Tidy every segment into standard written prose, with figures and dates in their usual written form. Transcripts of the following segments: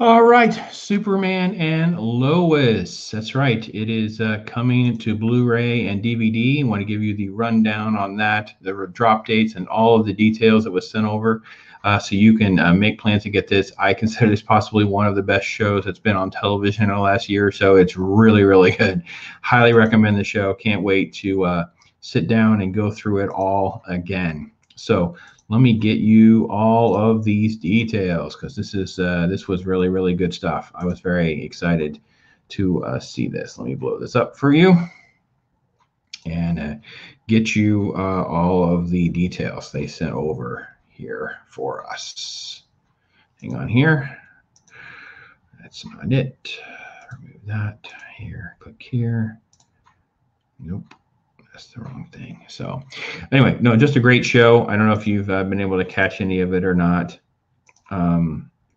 All right, Superman and Lois. That's right. It is coming to Blu-ray and DVD. I want to give you the rundown on that, the drop dates, and all of the details that was sent over, so you can make plans to get this. I consider this possibly one of the best shows that's been on television in the last year or so. It's really, really good. Highly recommend the show. Can't wait to sit down and go through it all again. So let me get you all of these details, because this is this was really, really good stuff. I was very excited to see this. Let me blow this up for you and get you all of the details they sent over here for us. Hang on here. That's not it. Remove that here. Click here. Nope. That's the wrong thing. So anyway, no, just a great show. I don't know if you've been able to catch any of it or not.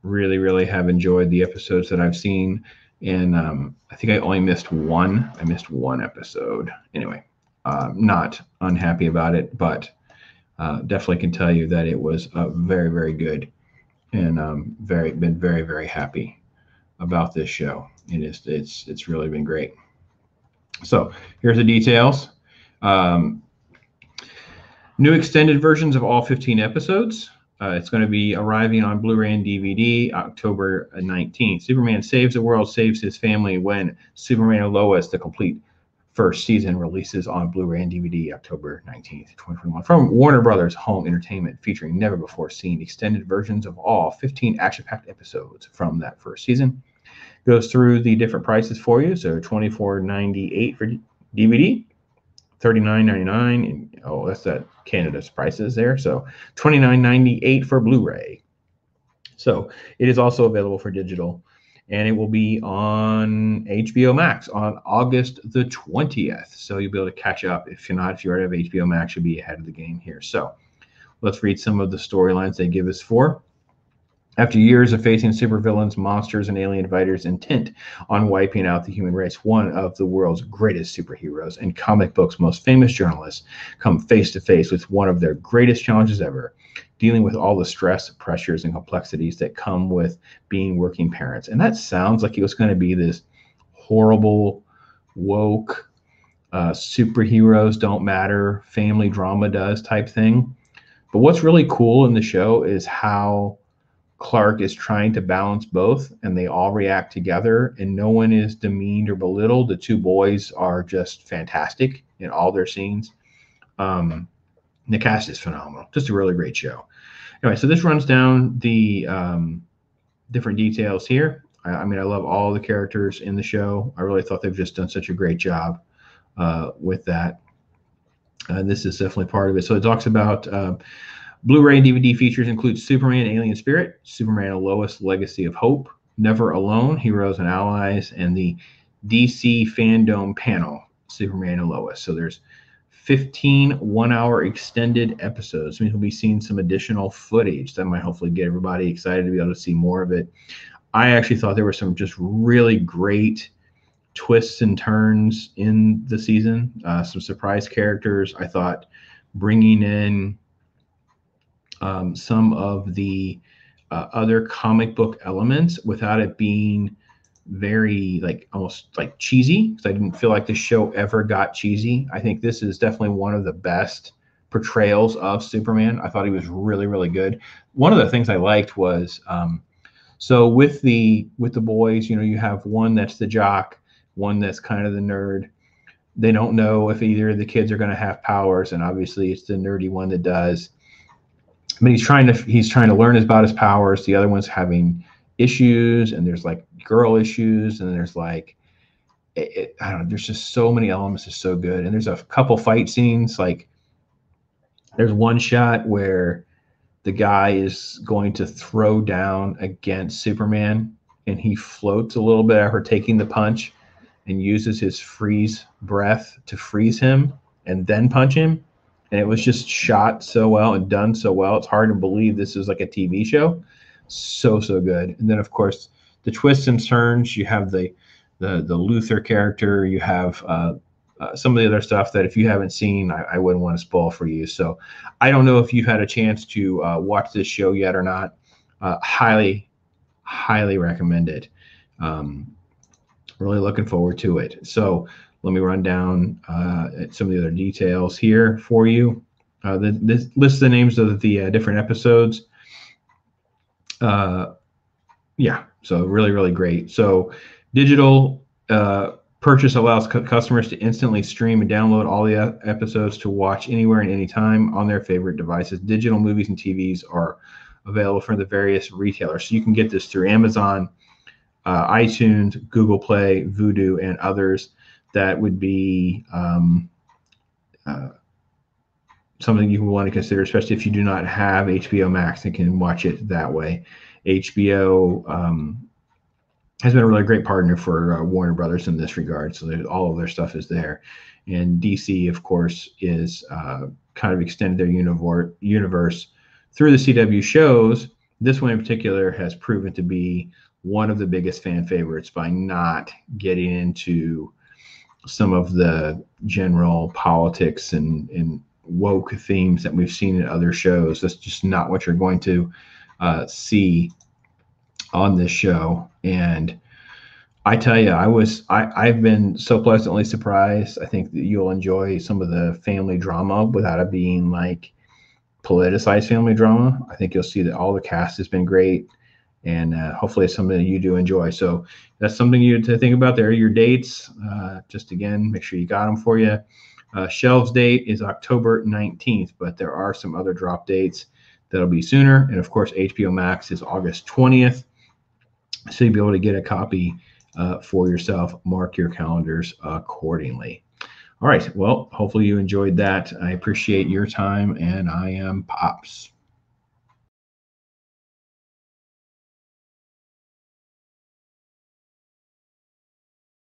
Really, really have enjoyed the episodes that I've seen. And I think I only missed one. I missed one episode. Anyway, not unhappy about it, but definitely can tell you that it was very, very good. And been very, very happy about this show. It is, it's really been great. So here's the details. New extended versions of all 15 episodes. It's going to be arriving on Blu-ray and DVD October 19th. Superman Saves the World, Saves His Family, when Superman and Lois, the complete first season, releases on Blu-ray and DVD October 19th, 2021. From Warner Bros. Home Entertainment, featuring never-before-seen extended versions of all 15 action-packed episodes from that first season. Goes through the different prices for you. So $24.98 for DVD. $39.99, and oh, that's that Canada's prices there. So $29.98 for Blu-ray. So it is also available for digital, and it will be on HBO Max on August the 20th. So you'll be able to catch up. If you're not, if you already have HBO Max, you'll be ahead of the game here. So let's read some of the storylines they give us for. After years of facing supervillains, monsters, and alien fighters intent on wiping out the human race, one of the world's greatest superheroes and comic book's most famous journalists come face to face with one of their greatest challenges ever, dealing with all the stress, pressures, and complexities that come with being working parents. And that sounds like it was going to be this horrible, woke, superheroes don't matter, family drama does type thing. But what's really cool in the show is how Clark is trying to balance both, and they all react together, and no one is demeaned or belittled. The two boys are just fantastic in all their scenes. The cast is phenomenal. Just a really great show. Anyway, so this runs down the different details here. I mean, I love all the characters in the show. I really thought they've just done such a great job with that. This is definitely part of it. So it talks about Blu-ray and DVD features include Superman, Alien Spirit, Superman and Lois, Legacy of Hope, Never Alone, Heroes and Allies, and the DC FanDome panel, Superman and Lois. So there's 15 one-hour extended episodes. I mean, we'll be seeing some additional footage that might hopefully get everybody excited to be able to see more of it. I actually thought there were some just really great twists and turns in the season, some surprise characters. I thought bringing in some of the other comic book elements without it being very almost like cheesy, because I didn't feel like the show ever got cheesy. I think this is definitely one of the best portrayals of Superman. I thought he was really, really good. One of the things I liked was so with the boys, you have one that's the jock, one that's kind of the nerd. They don't know if either of the kids are going to have powers, and obviously it's the nerdy one that does. I mean, he's trying to learn about his powers. The other one's having issues, and there's like girl issues, and there's like I don't know. There's just so many elements. It's so good, and there's a couple fight scenes. Like there's one shot where the guy is going to throw down against Superman, and he floats a little bit after taking the punch, and uses his freeze breath to freeze him, and then punch him. And it was just shot so well and done so well. It's hard to believe this is like a TV show. So, so good. And then, of course, the twists and turns. You have the Luther character. You have some of the other stuff that if you haven't seen, I wouldn't want to spoil for you. So I don't know if you've had a chance to watch this show yet or not. Highly, highly recommend it. Really looking forward to it. So let me run down some of the other details here for you. This lists the names of the different episodes. Yeah, so really, really great. So digital purchase allows customers to instantly stream and download all the episodes to watch anywhere and anytime on their favorite devices. Digital movies and TVs are available from the various retailers. So you can get this through Amazon, iTunes, Google Play, Vudu, and others. That would be something you want to consider, especially if you do not have HBO Max and can watch it that way. HBO has been a really great partner for Warner Brothers in this regard. So all of their stuff is there. And DC, of course, is kind of extended their universe through the CW shows. This one in particular has proven to be one of the biggest fan favorites by not getting into some of the general politics and woke themes that we've seen in other shows. That's just not what you're going to see on this show. And I tell you, I've been so pleasantly surprised. I think that you'll enjoy some of the family drama without it being like politicized family drama. I think you'll see that all the cast has been great, and hopefully it's something that you do enjoy. So that's something you to think about. There are your dates. Just again, make sure you got them for you. Shelves date is October 19th, but there are some other drop dates that'll be sooner. And of course, HBO Max is August 20th. So you'll be able to get a copy for yourself. Mark your calendars accordingly. All right. Well, hopefully you enjoyed that. I appreciate your time, and I am Pops.